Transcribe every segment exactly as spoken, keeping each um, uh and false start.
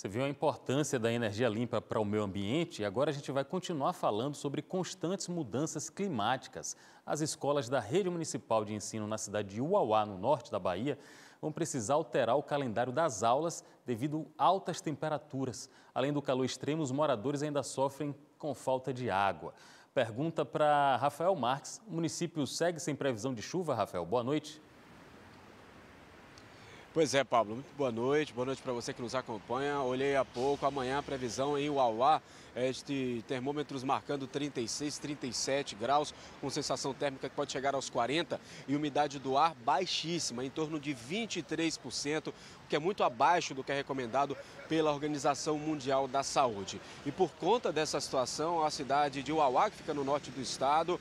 Você viu a importância da energia limpa para o meio ambiente e agora a gente vai continuar falando sobre constantes mudanças climáticas. As escolas da rede municipal de ensino na cidade de Uauá, no norte da Bahia, vão precisar alterar o calendário das aulas devido a altas temperaturas. Além do calor extremo, os moradores ainda sofrem com falta de água. Pergunta para Rafael Marques. O município segue sem previsão de chuva, Rafael? Boa noite. Pois é, Pablo, muito boa noite, boa noite para você que nos acompanha. Olhei há pouco, amanhã a previsão em Uauá é de termômetros marcando trinta e seis, trinta e sete graus, com sensação térmica que pode chegar aos quarenta e umidade do ar baixíssima, em torno de vinte e três por cento, que é muito abaixo do que é recomendado pela Organização Mundial da Saúde. E por conta dessa situação, a cidade de Uauá, que fica no norte do estado,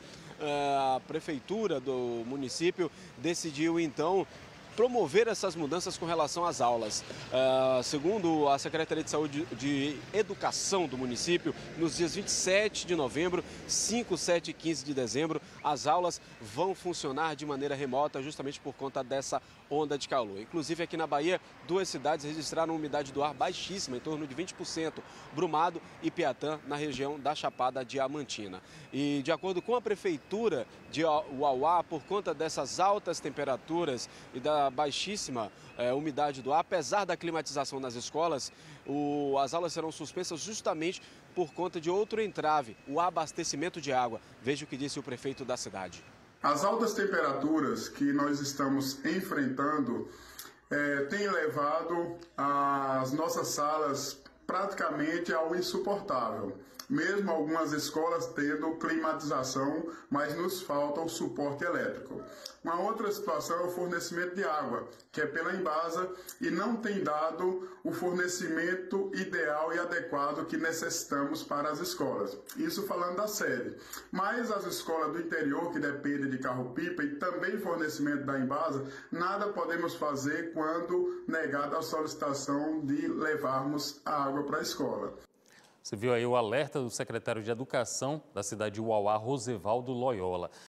a prefeitura do município decidiu então promover essas mudanças com relação às aulas. Uh, segundo a Secretaria de Saúde de Educação do município, nos dias vinte e sete de novembro, cinco, sete e quinze de dezembro, as aulas vão funcionar de maneira remota justamente por conta dessa onda de calor. Inclusive aqui na Bahia, duas cidades registraram umidade do ar baixíssima, em torno de vinte por cento, Brumado e Piatã, na região da Chapada Diamantina. E de acordo com a Prefeitura de Uauá, por conta dessas altas temperaturas e da baixíssima é, umidade do ar, apesar da climatização nas escolas, o, as aulas serão suspensas justamente por conta de outro entrave, o abastecimento de água. Veja o que disse o prefeito da cidade. As altas temperaturas que nós estamos enfrentando é, têm levado as nossas salas praticamente ao insuportável, mesmo algumas escolas tendo climatização, mas nos falta o suporte elétrico. Uma outra situação é o fornecimento de água, que é pela Embasa, e não tem dado o fornecimento ideal e adequado que necessitamos para as escolas. Isso falando da sede. Mas as escolas do interior, que dependem de carro-pipa e também fornecimento da Embasa, nada podemos fazer quando negada a solicitação de levarmos a água para a escola. Você viu aí o alerta do secretário de Educação da cidade de Uauá, Rosevaldo Loyola.